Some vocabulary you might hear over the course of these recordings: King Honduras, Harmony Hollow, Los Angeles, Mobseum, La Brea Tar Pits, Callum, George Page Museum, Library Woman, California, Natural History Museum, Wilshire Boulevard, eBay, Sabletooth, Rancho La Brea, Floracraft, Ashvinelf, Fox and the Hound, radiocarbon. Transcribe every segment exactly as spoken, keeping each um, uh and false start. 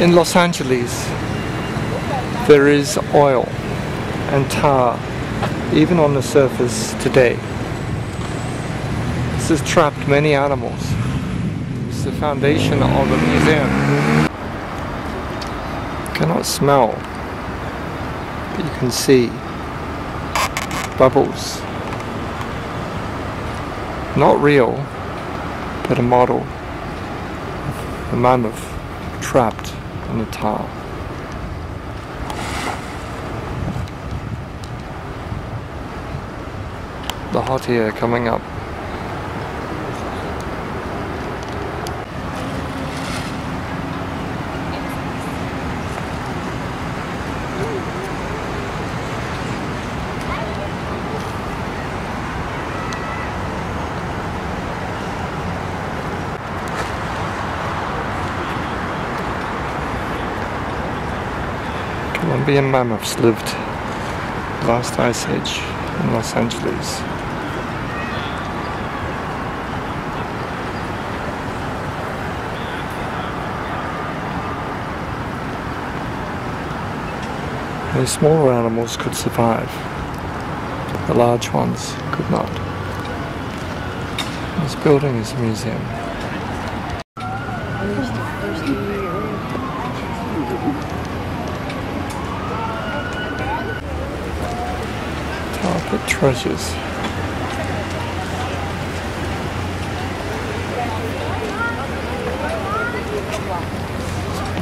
in Los Angeles there is oil and tar even on the surface today. This has trapped many animals. It's the foundation of the museum. You cannot smell, but you can see bubbles. Not real, but a model of a mammoth trapped in a tar. The hot air coming up. Colombian mammoths lived the last ice age in Los Angeles. The smaller animals could survive, but the large ones could not. This building is a museum. Tar Pit treasures.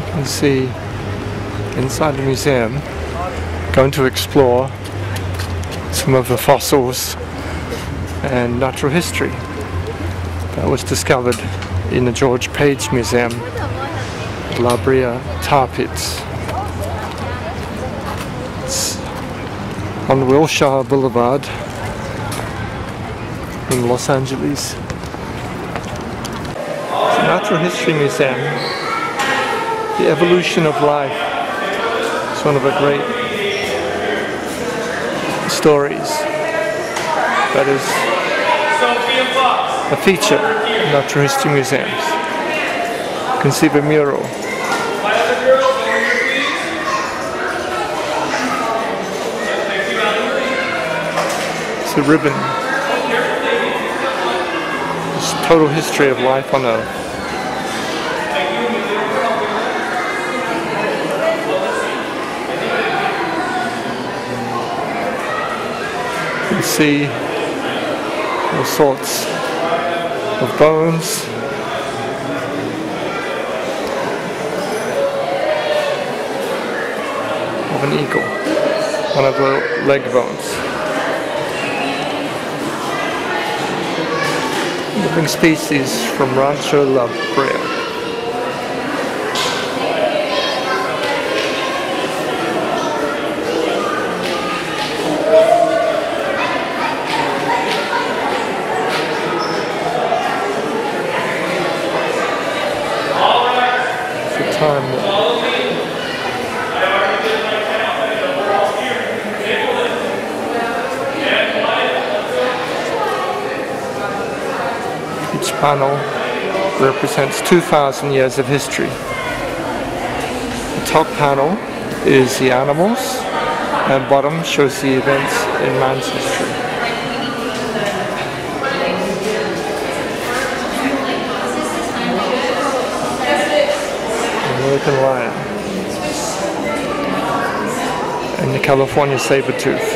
You can see inside the museum. Going to explore some of the fossils and natural history that was discovered in the George Page Museum at La Brea Tar Pits. It's on Wilshire Boulevard in Los Angeles. It's a natural history museum. The evolution of life is one of the great stories that is a feature in natural history museums. You can see the mural. It's a ribbon. It's a total history of life on Earth. You see all sorts of bones, of an eagle, one of the leg bones. Living species from Rancho La Brea. Each panel represents two thousand years of history. The top panel is the animals, and bottom shows the events in man's history. American lion and the California saber-tooth.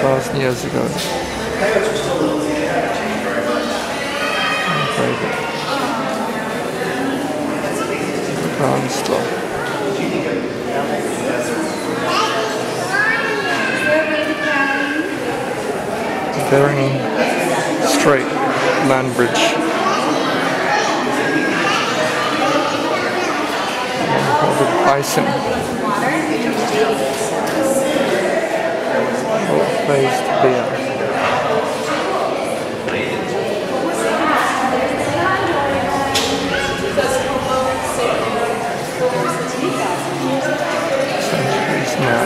Thousand years ago. Ground slow. Very straight land bridge. Called the bison. Place to be at. Centuries now.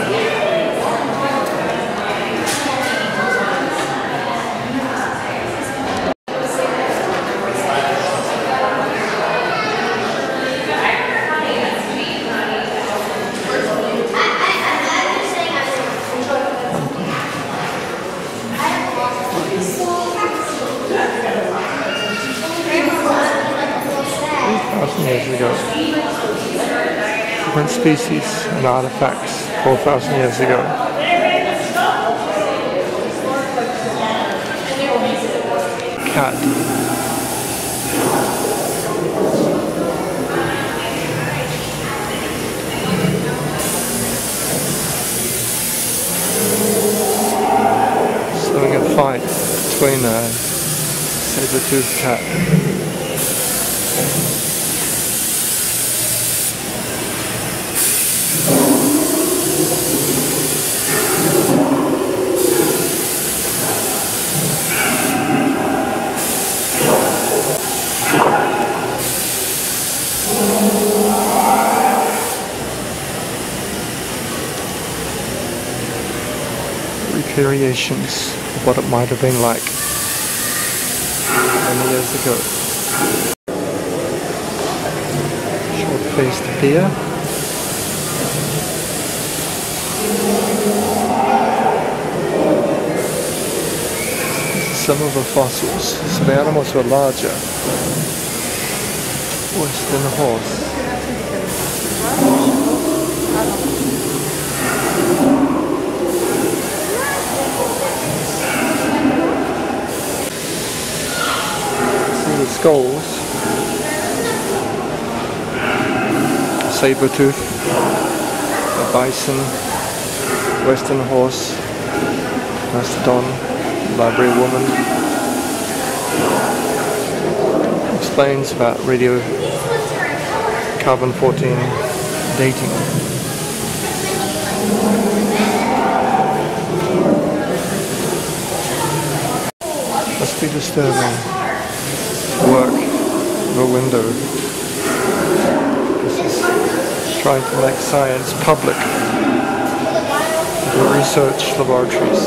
different species and artifacts four thousand years ago. Cat. Fight between a saber-toothed cat. Recreations. What it might have been like many years ago. Short-faced deer. Some of the fossils, so the animals were larger. Worse than a horse. Skulls, saber tooth, a bison, western horse, mastodon, library woman. Explains about radio carbon fourteen dating. Must be disturbing. Work the window. This is trying to make science public. The research laboratories.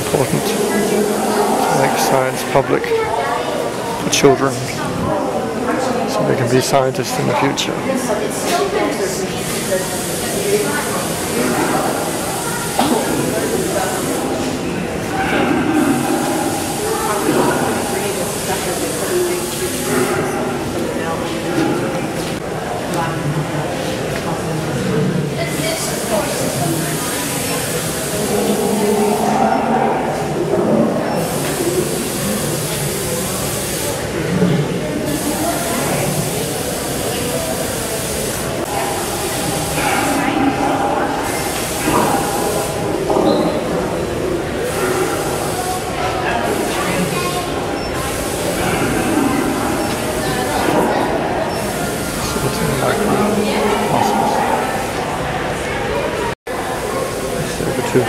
Important to make science public for children, so they can be scientists in the future.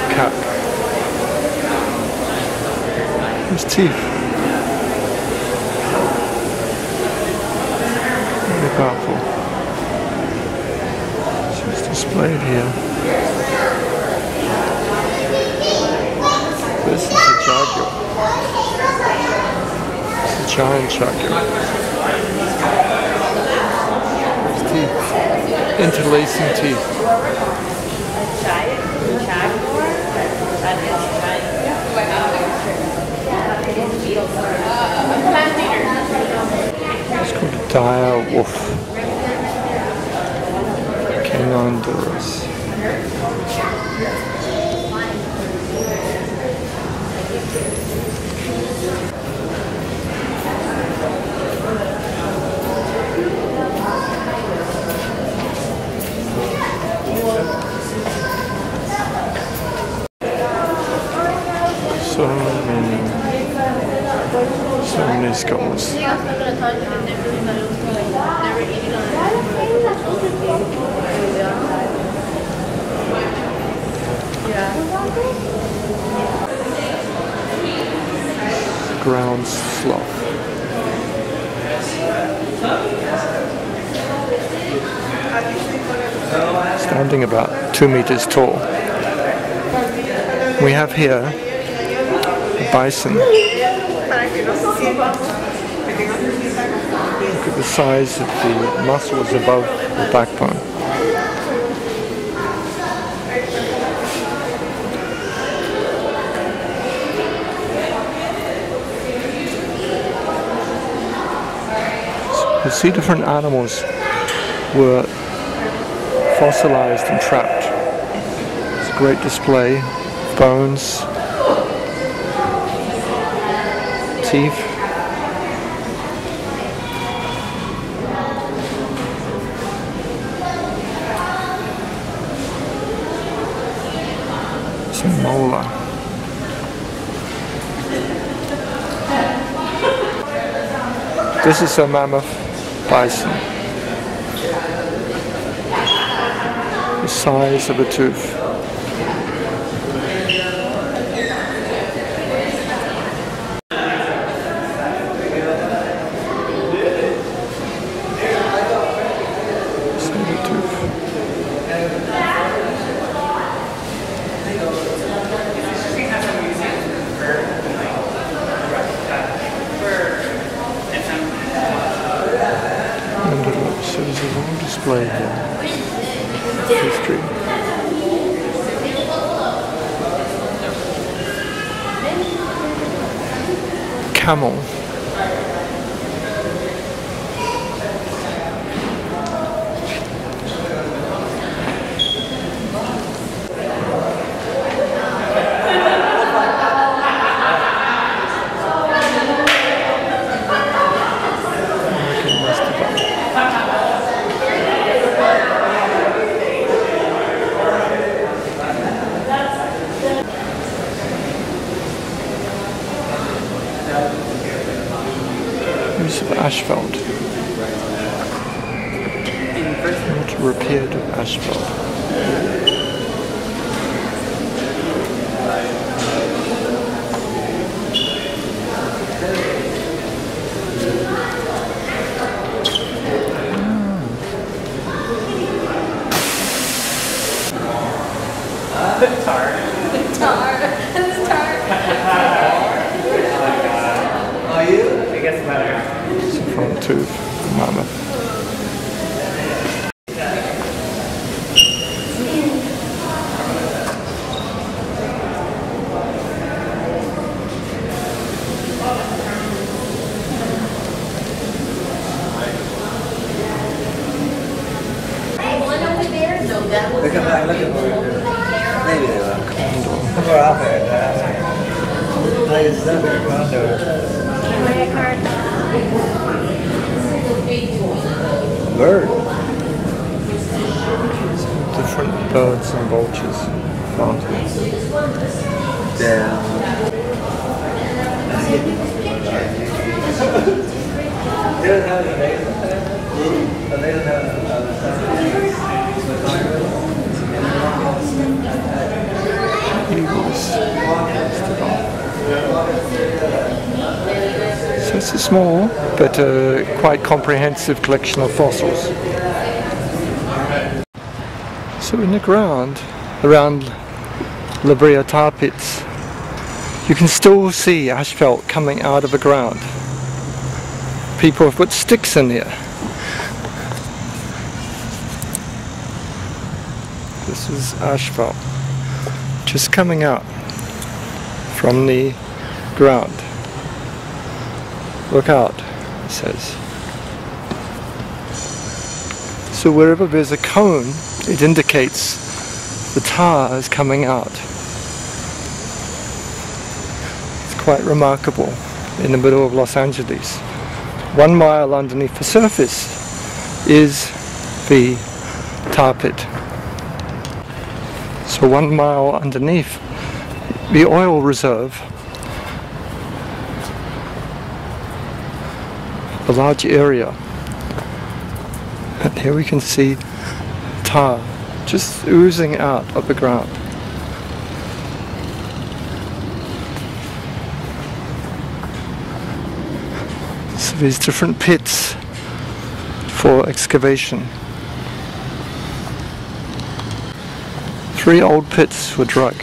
Cat. His teeth. Very powerful. It's displayed here. This is a jaguar. It's a giant jaguar. His teeth. Interlacing teeth. A giant jaguar? It's called a dire wolf. King Honduras. So many, so many skulls. Ground sloth. Standing about two meters tall. We have here bison. Look at the size of the muscles above the backbone. could see different animals were fossilized and trapped. It's a great display. Bones, teeth. Some molar. This is a mammoth bison, the size of a tooth. So there's a long display here of history. Camel. Of asphalt. Not repaired of asphalt. Ah. The tar. The tar. The tar. Are you? I guess better. Front tooth, mammoth. Look at that, look at that. Maybe they were. Condor. We're out there. That is definitely a condor. Bird. Different birds and vultures found here. Damn. Eagles. So it's a small but a uh, quite comprehensive collection of fossils. So in the ground around La Brea Tar Pits you can still see asphalt coming out of the ground. People have put sticks in here. This is asphalt just coming out from the ground. Look out, it says. So wherever there's a cone, it indicates the tar is coming out. It's quite remarkable in the middle of Los Angeles. One mile underneath the surface is the tar pit. So one mile underneath the oil reserve, a large area, and here we can see tar just oozing out of the ground. So these different pits for excavation. Three old pits were dug.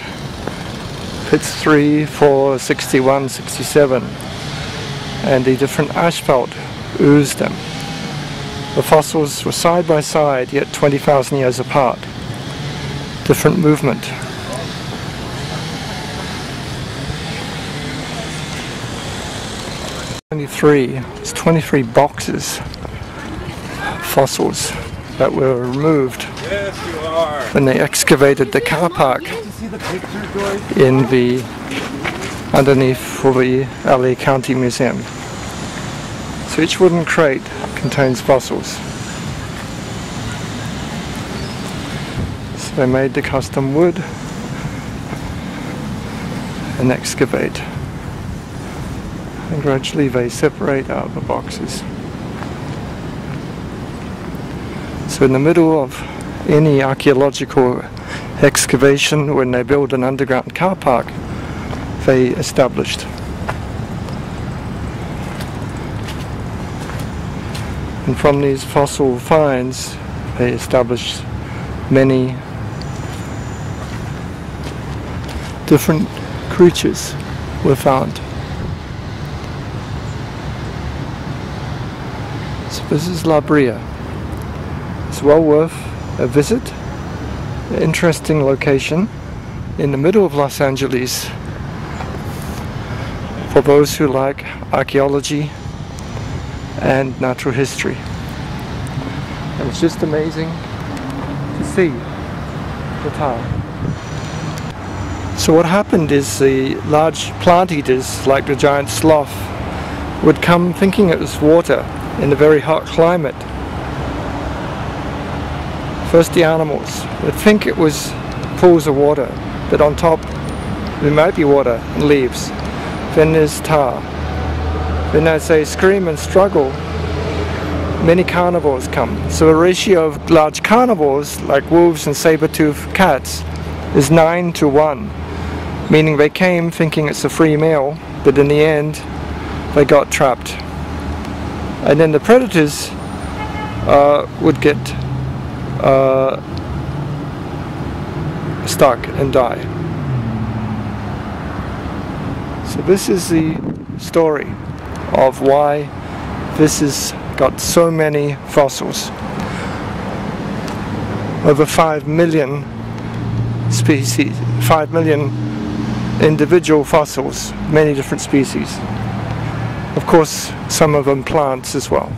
Pits three, four, sixty-one, sixty-seven, and the different asphalt oozed them. The fossils were side by side, yet twenty thousand years apart. Different movement. twenty-three, it's twenty-three boxes fossils that were removed yes, you are. when they excavated the car park in the underneath for the L A County Museum. So each wooden crate contains fossils. So they made the custom wood and excavate. And gradually they separate out the boxes. So in the middle of any archaeological excavation, when they build an underground car park, they established. And from these fossil finds, they established many different creatures were found. So this is La Brea. It's well worth a visit. An interesting location in the middle of Los Angeles for those who like archaeology and natural history. And it's just amazing to see the town. So what happened is the large plant eaters, like the giant sloth, would come thinking it was water in a very hot climate. First the animals would think it was pools of water, but on top there might be water and leaves. Then there's tar. Then as they scream and struggle, many carnivores come. So the ratio of large carnivores, like wolves and saber-toothed cats, is nine to one, meaning they came thinking it's a free meal, but in the end they got trapped. And then the predators uh, would get uh, stuck and die. So this is the story of why this has got so many fossils. Over five million species, five million individual fossils, many different species. Of course, some of them plants as well.